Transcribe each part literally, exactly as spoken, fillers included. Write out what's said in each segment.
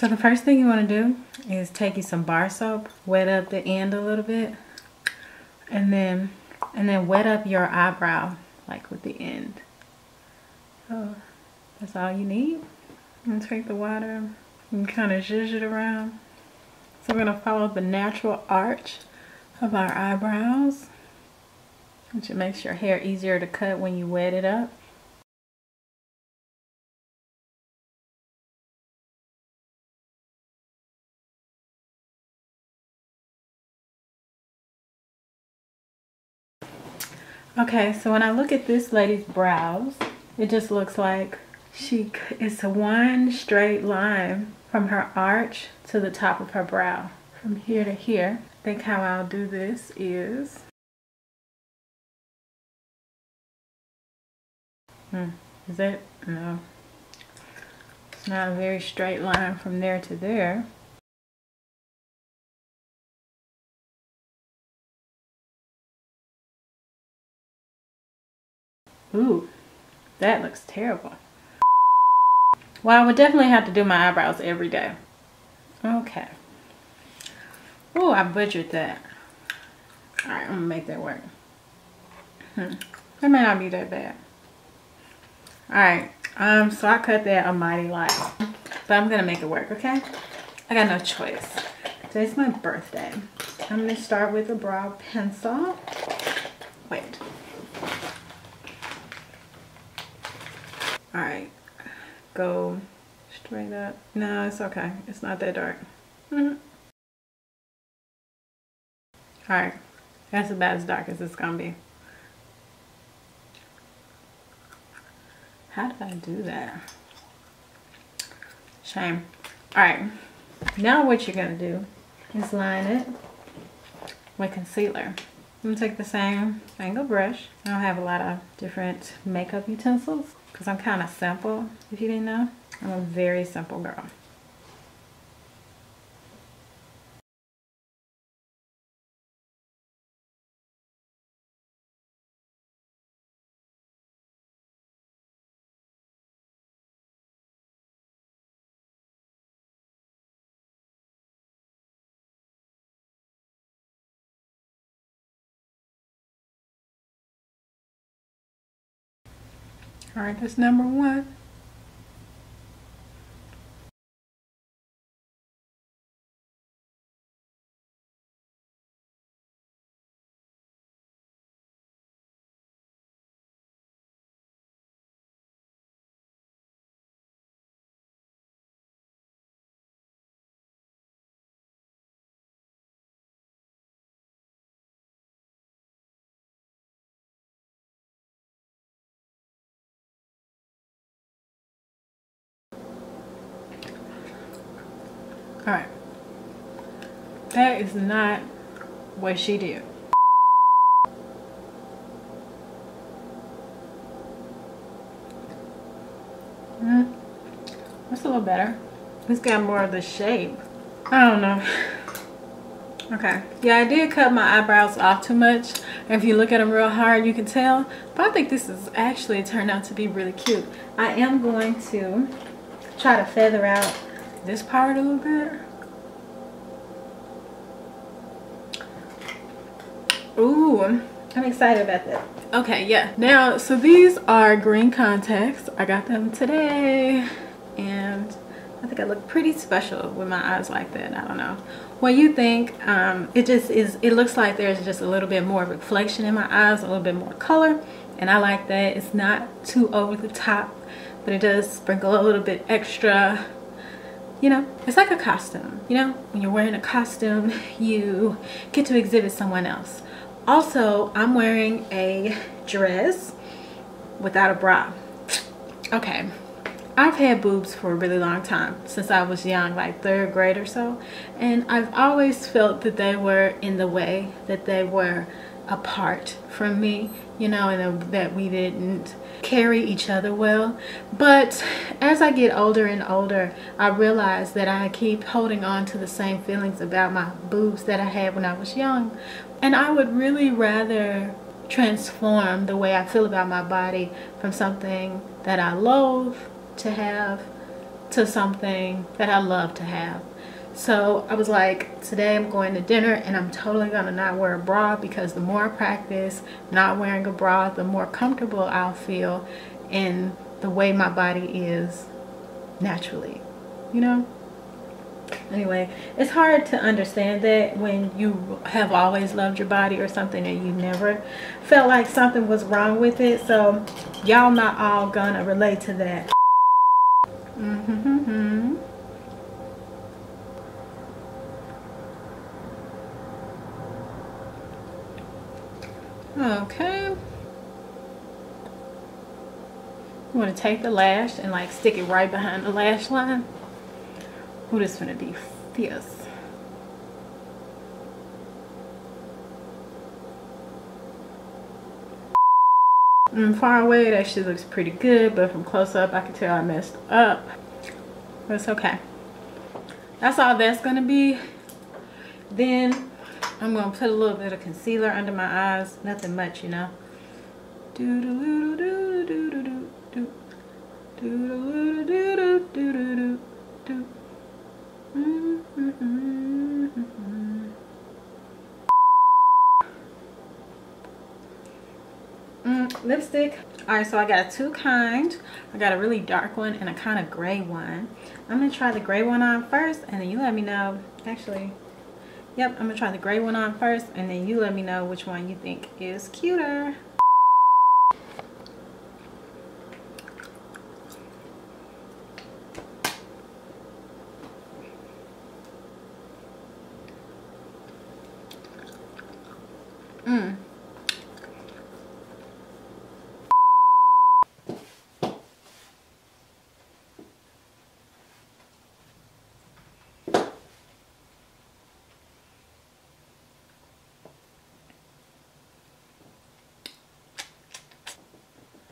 So the first thing you want to do is take you some bar soap, wet up the end a little bit, and then and then wet up your eyebrow like with the end. So that's all you need. And take the water and kind of zhuzh it around. So we're going to follow the natural arch of our eyebrows, which makes your hair easier to cut when you wet it up. Okay, so when I look at this lady's brows, it just looks like she it's one straight line from her arch to the top of her brow, from here to here. I think how I'll do this is, hmm, is that, no, it's not a very straight line from there to there. Ooh, that looks terrible. Well, I would definitely have to do my eyebrows every day. Okay. Ooh, I butchered that. All right, I'm gonna make that work. Hmm. That may not be that bad. All right, um, so I cut that a mighty lot, but I'm gonna make it work, okay? I got no choice. Today's my birthday. I'm gonna start with a brow pencil. Wait. All right, go straight up. No, it's okay. It's not that dark. Mm-hmm. All right, that's about as dark as it's gonna be. How did I do that? Shame. All right, now what you're gonna do is line it with concealer. I'm gonna take the same angle brush. I don't have a lot of different makeup utensils, because I'm kind of simple, if you didn't know. I'm a very simple girl. All right, that's number one. All right, that is not what she did. Mm, that's a little better. It's got more of the shape. I don't know. Okay, yeah, I did cut my eyebrows off too much. If you look at them real hard, you can tell. But I think this is actually turned out to be really cute. I am going to try to feather out this part a little bit. Ooh, I'm excited about that. Okay, yeah. Now, so these are green contacts. I got them today, and I think I look pretty special with my eyes like that. I don't know what you think. Um, it just is. It looks like there's just a little bit more reflection in my eyes, a little bit more color, and I like that. It's not too over the top, but it does sprinkle a little bit extra. You know, it's like a costume. You know, when you're wearing a costume, you get to exhibit someone else. Also, I'm wearing a dress without a bra. Okay, I've had boobs for a really long time, since I was young, like third grade or so, and I've always felt that they were in the way, that they were apart from me, you know, and that we didn't carry each other well. But as I get older and older, I realize that I keep holding on to the same feelings about my boobs that I had when I was young, and I would really rather transform the way I feel about my body from something that I loathe to have to something that I love to have. So I was like, today I'm going to dinner and I'm totally gonna not wear a bra, because the more I practice not wearing a bra, the more comfortable I'll feel in the way my body is naturally, you know? Anyway, it's hard to understand that when you have always loved your body or something and you never felt like something was wrong with it. So y'all not all gonna relate to that. Mm-hmm-hmm-hmm. Okay, you want to take the lash and like stick it right behind the lash line. Ooh, this is gonna be fierce. From far away, that shit looks pretty good, but from close up, I can tell I messed up. But it's okay. That's all that's gonna be. Then I'm gonna put a little bit of concealer under my eyes. Nothing much, you know. Do do do do do do do do do do do do do do. Mm, mm, mm, mm, mm. Mm, lipstick. All right, so I got two kinds. I got a really dark one and a kind of gray one. I'm gonna try the gray one on first, and then you let me know. Actually, yep, I'm gonna try the gray one on first, and then you let me know which one you think is cuter. Mm.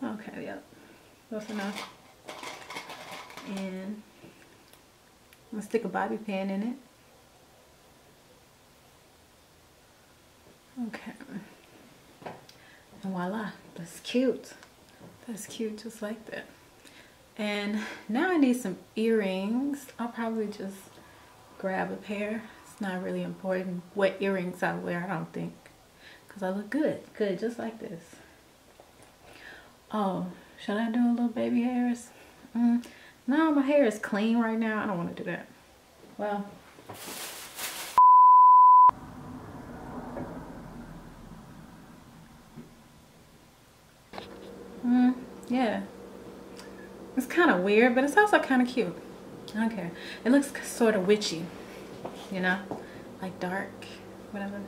Okay, yep, that's enough. And I'm gonna stick a bobby pin in it. Okay, and voila, that's cute. That's cute, just like that. And now I need some earrings. I'll probably just grab a pair. It's not really important what earrings I wear, I don't think, because I look good, good, just like this. Oh, should I do a little baby hairs? Mm, no, my hair is clean right now. I don't want to do that. Well. Mm, yeah, it's kind of weird, but it's also kind of cute. Okay, it looks sort of witchy, you know, like dark, whatever.